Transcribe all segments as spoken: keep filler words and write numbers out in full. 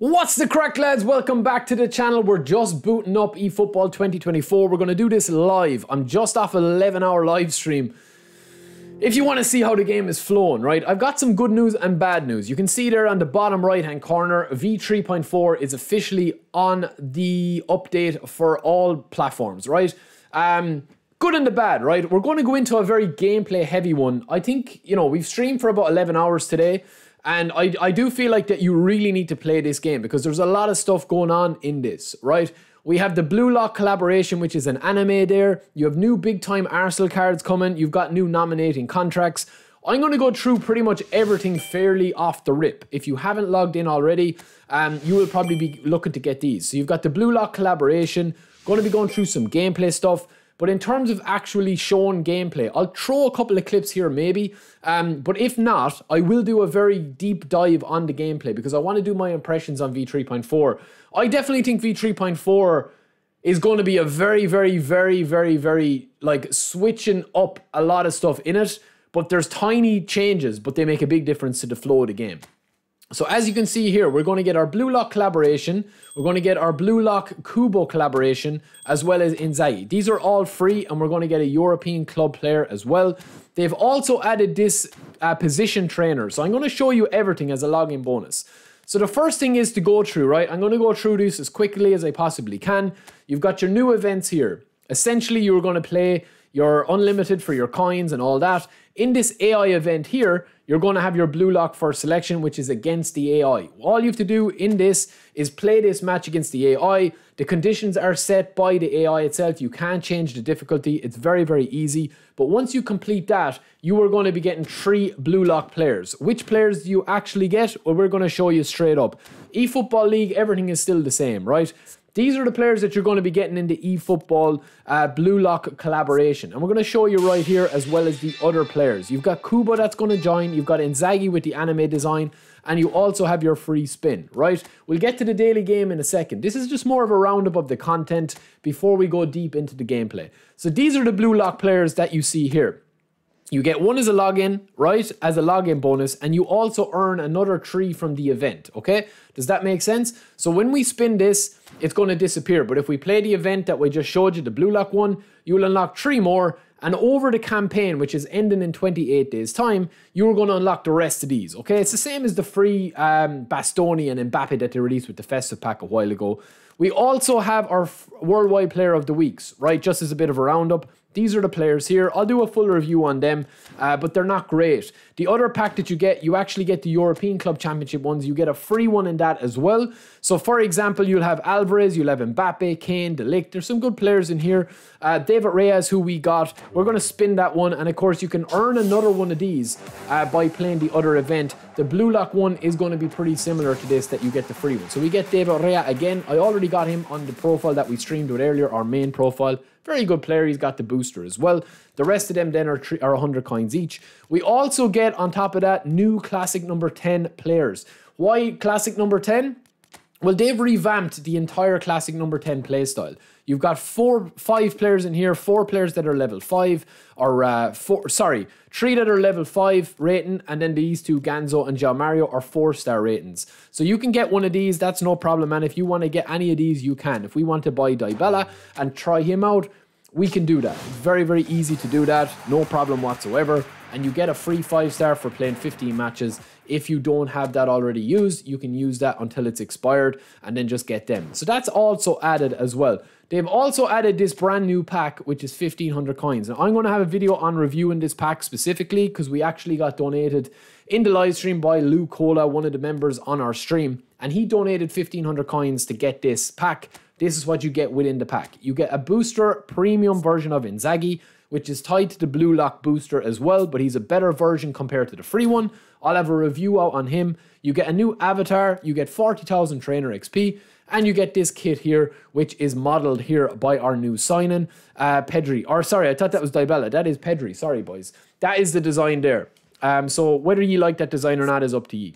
What's the crack, lads? Welcome back to the channel. We're just booting up eFootball twenty twenty-four. We're going to do this live. I'm just off an eleven hour live stream. If you want to see how the game is flowing, right? I've got some good news and bad news. You can see there on the bottom right-hand corner, V three point four is officially on the update for all platforms, right? Um, good and the bad, right? We're going to go into a very gameplay-heavy one. I think, you know, we've streamed for about eleven hours today. And I, I do feel like that you really need to play this game because there's a lot of stuff going on in this, right? We have the Blue Lock collaboration, which is an anime there. You have new big-time Arsenal cards coming. You've got new nominating contracts. I'm going to go through pretty much everything fairly off the rip. If you haven't logged in already, um, you will probably be looking to get these. So you've got the Blue Lock collaboration. Going to be going through some gameplay stuff. But in terms of actually showing gameplay, I'll throw a couple of clips here maybe. Um, but if not, I will do a very deep dive on the gameplay because I want to do my impressions on V three point four. I definitely think V three point four is going to be a very, very, very, very, very, like, switching up a lot of stuff in it. But there's tiny changes, but they make a big difference to the flow of the game. So as you can see here, we're going to get our Blue Lock collaboration. We're going to get our Blue Lock Kubo collaboration, as well as Inzaghi. These are all free, and we're going to get a European club player as well. They've also added this uh, position trainer. So I'm going to show you everything as a login bonus. So the first thing is to go through, right? I'm going to go through this as quickly as I possibly can. You've got your new events here. Essentially, you're going to play your unlimited for your coins and all that. In this A I event here, you're going to have your Blue Lock first selection, which is against the A I. All you have to do in this is play this match against the A I. The conditions are set by the A I itself. You can't change the difficulty. It's very, very easy. But once you complete that, you are going to be getting three Blue Lock players. Which players do you actually get? Well, we're going to show you straight up. eFootball League, everything is still the same, right? These are the players that you're going to be getting in the eFootball uh, Blue Lock collaboration. And we're going to show you right here as well as the other players. You've got Kubo that's going to join. You've got Inzaghi with the anime design. And you also have your free spin, right? We'll get to the daily game in a second. This is just more of a roundup of the content before we go deep into the gameplay. So these are the Blue Lock players that you see here. You get one as a login, right, as a login bonus, and you also earn another three from the event, okay? Does that make sense? So when we spin this, it's going to disappear, but if we play the event that we just showed you, the Blue Lock one, you'll unlock three more, and over the campaign, which is ending in twenty-eight days' time, you're going to unlock the rest of these, okay? It's the same as the free um, Bastoni and Mbappe that they released with the Festive Pack a while ago. We also have our Worldwide Player of the Weeks, right, just as a bit of a roundup. These are the players here. I'll do a full review on them, uh, but they're not great. The other pack that you get, you actually get the European Club Championship ones. You get a free one in that as well. So, for example, you'll have Alvarez, you'll have Mbappe, Kane, De Ligt. There's some good players in here. Uh, David Reyes, who we got. We're going to spin that one. And, of course, you can earn another one of these uh, by playing the other event. The Blue Lock one is going to be pretty similar to this, that you get the free one. So, we get David Reyes again. I already got him on the profile that we streamed with earlier, our main profile. Very good player. He's got the booster as well. The rest of them then are, are one hundred coins each. We also get, on top of that, new Classic number ten players. Why Classic number ten? Well, they've revamped the entire Classic number ten playstyle. You've got four, five players in here, four players that are level five, or uh, four, sorry, three that are level five rating, and then these two, Ganzo and Gian Mario, are four star ratings. So you can get one of these, that's no problem, man. If you want to get any of these, you can. If we want to buy Dybala and try him out, we can do that. Very, very easy to do that, no problem whatsoever. And you get a free five star for playing fifteen matches. If you don't have that already used, you can use that until it's expired and then just get them. So that's also added as well. They've also added this brand new pack, which is fifteen hundred coins. Now, I'm going to have a video on reviewing this pack specifically because we actually got donated in the live stream by Lou Cola, one of the members on our stream. And he donated fifteen hundred coins to get this pack. This is what you get within the pack. You get a booster premium version of Inzaghi, which is tied to the Blue Lock booster as well, but he's a better version compared to the free one. I'll have a review out on him. You get a new avatar, you get forty thousand trainer X P, and you get this kit here, which is modeled here by our new sign-in, uh, Pedri. Or sorry, I thought that was Dybala. That is Pedri. Sorry, boys. That is the design there. Um, so whether you like that design or not is up to you.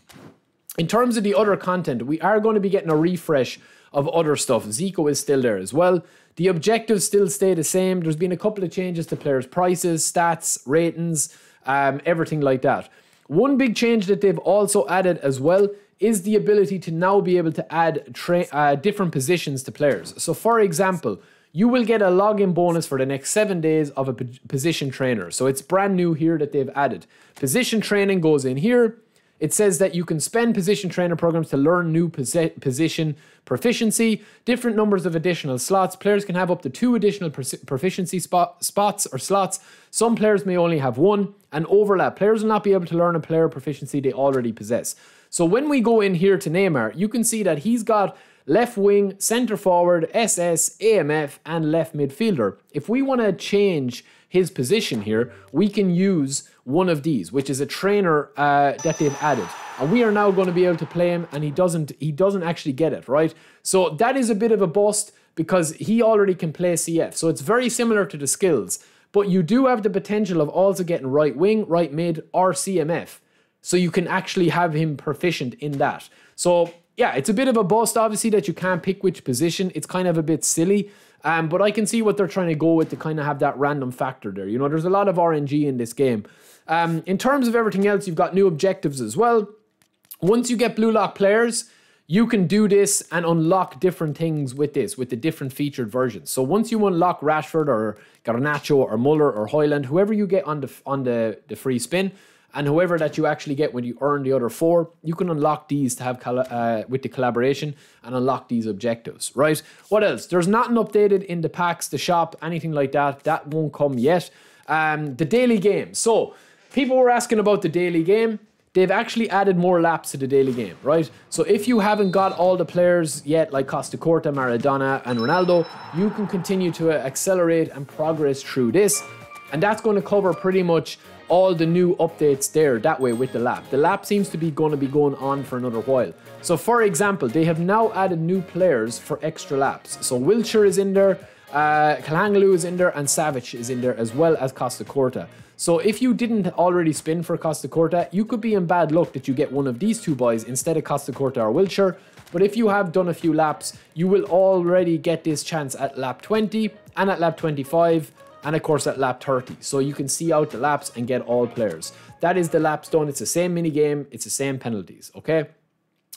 In terms of the other content, we are going to be getting a refresh of other stuff. Zico is still there as well. The objectives still stay the same. There's been a couple of changes to players' prices, stats, ratings, um, everything like that. One big change that they've also added as well is the ability to now be able to add tra uh, different positions to players. So for example, you will get a login bonus for the next seven days of a position trainer. So it's brand new here that they've added. Position training goes in here. It says that you can spend position trainer programs to learn new posi position proficiency, different numbers of additional slots. Players can have up to two additional proficiency spot spots or slots. Some players may only have one, and overlap. Players will not be able to learn a player proficiency they already possess. So when we go in here to Neymar, you can see that he's got left wing, centre forward, S S, A M F, and left midfielder. If we want to change his position here, we can use one of these, which is a trainer uh, that they've added, and we are now going to be able to play him, and he doesn't he doesn't actually get it, right? So that is a bit of a bust because he already can play C F, so it's very similar to the skills, but you do have the potential of also getting right wing, right mid, or C M F, so you can actually have him proficient in that. So yeah, it's a bit of a bust, obviously, that you can't pick which position. It's kind of a bit silly, um, but I can see what they're trying to go with to kind of have that random factor there. You know, there's a lot of R N G in this game. Um, in terms of everything else, you've got new objectives as well. Once you get Blue Lock players, you can do this and unlock different things with this, with the different featured versions. So once you unlock Rashford or Garnacho or Muller or Hoyland, whoever you get on the, on the, the free spin, and whoever that you actually get when you earn the other four, you can unlock these to have uh, with the collaboration and unlock these objectives, right? What else? There's nothing updated in the packs, the shop, anything like that. That won't come yet. Um, the daily game. So people were asking about the daily game. They've actually added more laps to the daily game, right? So if you haven't got all the players yet, like Costacurta, Maradona, and Ronaldo, you can continue to uh, accelerate and progress through this. And that's going to cover pretty much all the new updates there that way with the lap. The lap seems to be going to be going on for another while. So for example, they have now added new players for extra laps. So Wiltshire is in there, uh, Kalangalu is in there, and Savage is in there, as well as Costacurta. So if you didn't already spin for Costacurta, you could be in bad luck that you get one of these two boys instead of Costacurta or Wiltshire. But if you have done a few laps, you will already get this chance at lap twenty and at lap twenty-five. And of course at lap thirty. So you can see out the laps and get all players. That is the laps done. It's the same mini game. It's the same penalties, okay?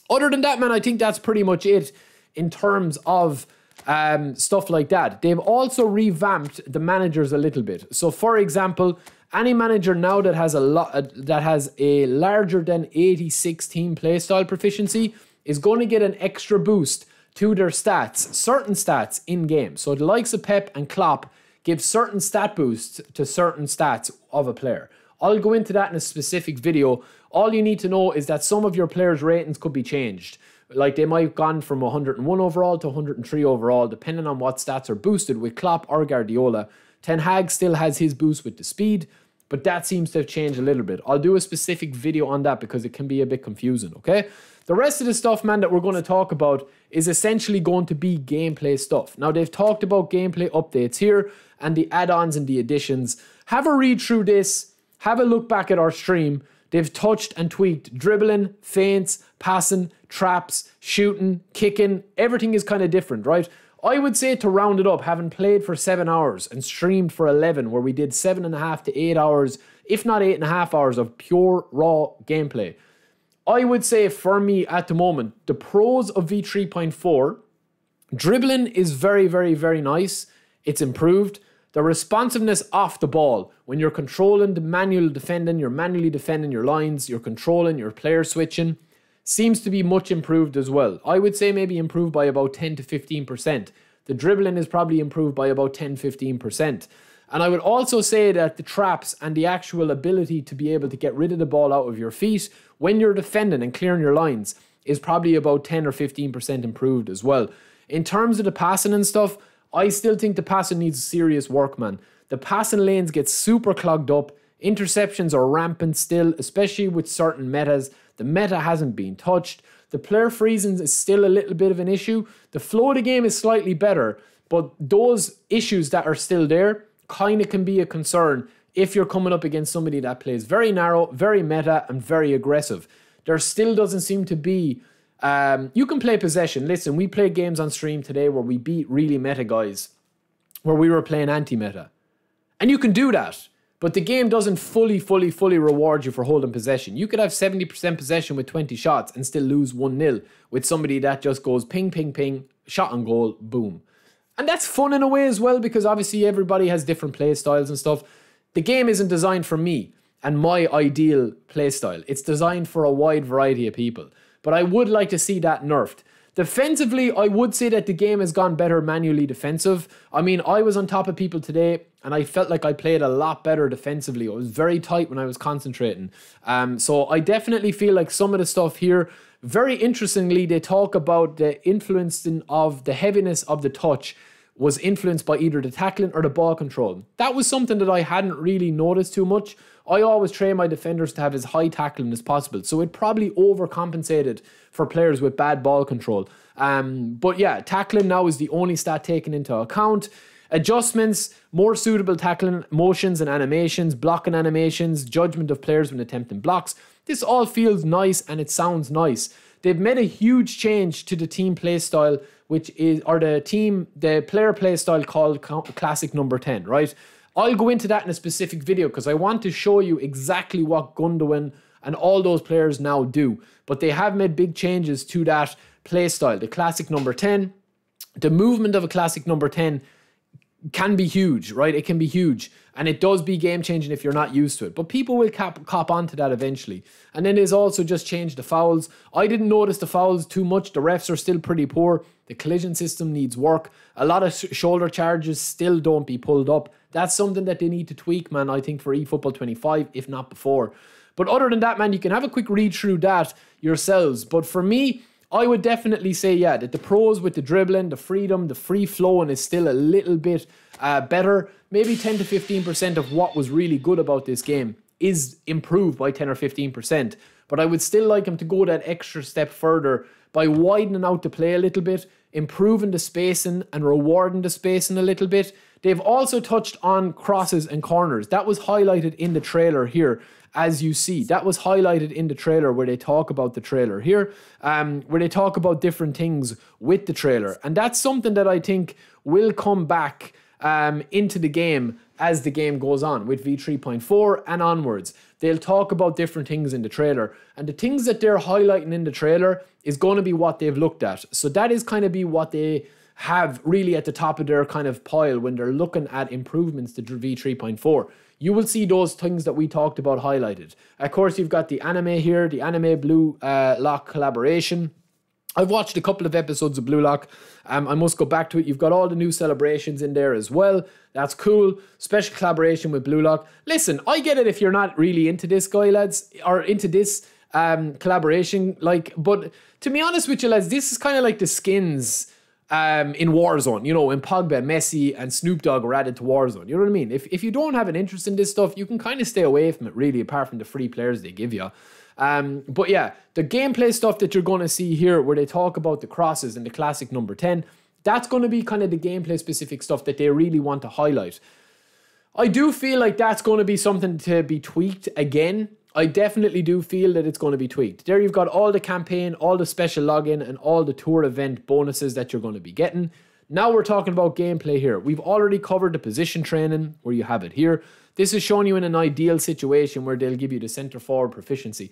Other than that, man, I think that's pretty much it in terms of um, stuff like that. They've also revamped the managers a little bit. So for example, any manager now that has a lot uh, that has a larger than eighty-six team playstyle proficiency is going to get an extra boost to their stats, certain stats in game. So the likes of Pep and Klopp give certain stat boosts to certain stats of a player. I'll go into that in a specific video. All you need to know is that some of your players' ratings could be changed. Like they might have gone from one hundred and one overall to one hundred and three overall, depending on what stats are boosted with Klopp or Guardiola. Ten Hag still has his boost with the speed, but that seems to have changed a little bit. I'll do a specific video on that because it can be a bit confusing, okay? The rest of the stuff, man, that we're going to talk about is essentially going to be gameplay stuff. Now, they've talked about gameplay updates here and the add-ons and the additions. Have a read through this. Have a look back at our stream. They've touched and tweaked dribbling, feints, passing, traps, shooting, kicking. Everything is kind of different, right? I would say, to round it up, having played for seven hours and streamed for eleven, where we did seven and a half to eight hours, if not eight and a half hours of pure raw gameplay, I would say for me at the moment, the pros of V three point four, dribbling is very, very, very nice. It's improved. The responsiveness off the ball, when you're controlling the manual defending, you're manually defending your lines, you're controlling your player switching, seems to be much improved as well. I would say maybe improved by about ten to fifteen percent. The dribbling is probably improved by about ten to fifteen percent. And I would also say that the traps and the actual ability to be able to get rid of the ball out of your feet when you're defending and clearing your lines is probably about ten or fifteen percent improved as well. In terms of the passing and stuff, I still think the passing needs serious work, man. The passing lanes get super clogged up. Interceptions are rampant still, especially with certain metas. The meta hasn't been touched. The player freezing is still a little bit of an issue. The flow of the game is slightly better, but those issues that are still there kind of can be a concern if you're coming up against somebody that plays very narrow, very meta, and very aggressive. There still doesn't seem to be... Um, you can play possession. Listen, we played games on stream today where we beat really meta guys, where we were playing anti-meta. And you can do that. But the game doesn't fully, fully, fully reward you for holding possession. You could have seventy percent possession with twenty shots and still lose one nil with somebody that just goes ping, ping, ping, shot on goal, boom. And that's fun in a way as well, because obviously everybody has different play styles and stuff. The game isn't designed for me and my ideal play style. It's designed for a wide variety of people. But I would like to see that nerfed. Defensively, I would say that the game has gone better manually defensive. I mean, I was on top of people today and I felt like I played a lot better defensively. I was very tight when I was concentrating. Um, so I definitely feel like some of the stuff here, very interestingly, they talk about the influencing of the heaviness of the touch was influenced by either the tackling or the ball control. That was something that I hadn't really noticed too much. I always train my defenders to have as high tackling as possible, so it probably overcompensated for players with bad ball control. Um, but yeah, tackling now is the only stat taken into account. Adjustments, more suitable tackling motions and animations, blocking animations, judgment of players when attempting blocks. This all feels nice and it sounds nice. They've made a huge change to the team play style, which is, or the team, the player play style called Classic Number ten, right? I'll go into that in a specific video because I want to show you exactly what Gundogan and all those players now do. But they have made big changes to that play style, the Classic Number ten. The movement of a Classic Number ten can be huge, right? It can be huge. And it does be game-changing if you're not used to it. But people will cap, cop onto that eventually. And then there's also just changed the fouls. I didn't notice the fouls too much. The refs are still pretty poor. The collision system needs work. A lot of sh shoulder charges still don't be pulled up. That's something that they need to tweak, man, I think, for e football twenty-five, if not before. But other than that, man, you can have a quick read through that yourselves. But for me, I would definitely say, yeah, that the pros with the dribbling, the freedom, the free flowing is still a little bit uh, better. Maybe ten to fifteen percent of what was really good about this game is improved by ten or fifteen percent. But I would still like him to go that extra step further by widening out the play a little bit, improving the spacing and rewarding the spacing a little bit. They've also touched on crosses and corners. That was highlighted in the trailer here, as you see. That was highlighted in the trailer where they talk about the trailer here, um, where they talk about different things with the trailer. And that's something that I think will come back um, into the game as the game goes on with V three point four and onwards. They'll talk about different things in the trailer, and the things that they're highlighting in the trailer is going to be what they've looked at. So that is kind of be what they have really at the top of their kind of pile when they're looking at improvements to V three point four. You will see those things that we talked about highlighted. Of course, you've got the anime here, the anime Blue uh, Lock collaboration. I've watched a couple of episodes of Blue Lock. Um, I must go back to it. You've got all the new celebrations in there as well. That's cool. Special collaboration with Blue Lock. Listen, I get it if you're not really into this guy, lads, or into this um, collaboration. Like, but to be honest with you, lads, this is kind of like the skins Um, in Warzone, you know, when Pogba, Messi and Snoop Dogg were added to Warzone, you know what I mean? If, if you don't have an interest in this stuff, you can kind of stay away from it, really, apart from the free players they give you. Um, but yeah, the gameplay stuff that you're going to see here, where they talk about the crosses and the Classic Number ten, that's going to be kind of the gameplay specific stuff that they really want to highlight. I do feel like that's going to be something to be tweaked again. I definitely do feel that it's going to be tweaked. There you've got all the campaign, all the special login, and all the tour event bonuses that you're going to be getting. Now we're talking about gameplay here. We've already covered the position training, where you have it here. This is showing you in an ideal situation where they'll give you the centre forward proficiency.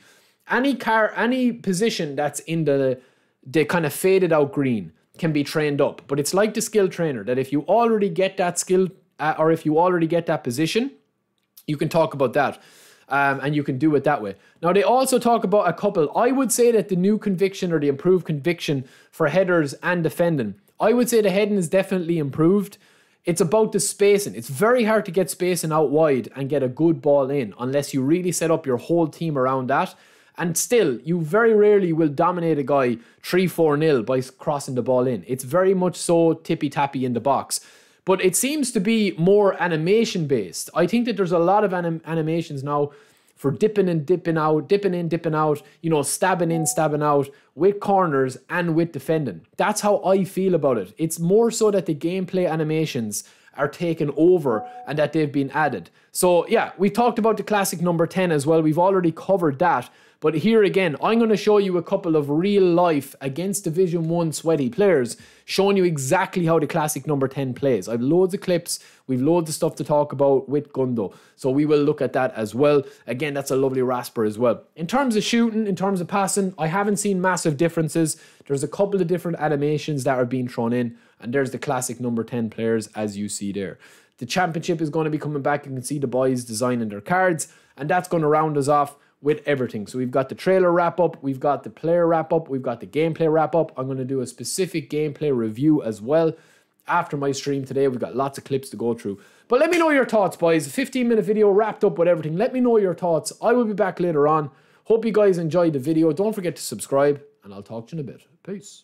Any car, any position that's in the, the kind of faded out green can be trained up. But it's like the skill trainer, that if you already get that skill, uh, or if you already get that position, you can talk about that. Um, and you can do it that way. Now, they also talk about a couple. I would say that the new conviction or the improved conviction for headers and defending, I would say the heading is definitely improved. It's about the spacing. It's very hard to get spacing out wide and get a good ball in unless you really set up your whole team around that. And still, you very rarely will dominate a guy three four nil by crossing the ball in. It's very much so tippy-tappy in the box. But it seems to be more animation-based. I think that there's a lot of anim animations now for dipping in, dipping out, dipping in, dipping out, you know, stabbing in, stabbing out, with corners and with defending. That's how I feel about it. It's more so that the gameplay animations are taken over and that they've been added. So, yeah, we talked about the Classic Number ten as well. We've already covered that. But here again, I'm going to show you a couple of real life against Division one sweaty players, showing you exactly how the classic number ten plays. I've loads of clips, we've loads of stuff to talk about with Gundo, so we will look at that as well. Again, that's a lovely rasper as well. In terms of shooting, in terms of passing, I haven't seen massive differences. There's a couple of different animations that are being thrown in, and there's the classic number ten players as you see there. The championship is going to be coming back. You can see the boys designing their cards, and that's going to round us off with everything. So we've got the trailer wrap up, we've got the player wrap up, we've got the gameplay wrap up. I'm going to do a specific gameplay review as well after my stream today. We've got lots of clips to go through. But let me know your thoughts, boys. A fifteen minute video wrapped up with everything. Let me know your thoughts. I will be back later on. Hope you guys enjoyed the video. Don't forget to subscribe, and I'll talk to you in a bit. Peace.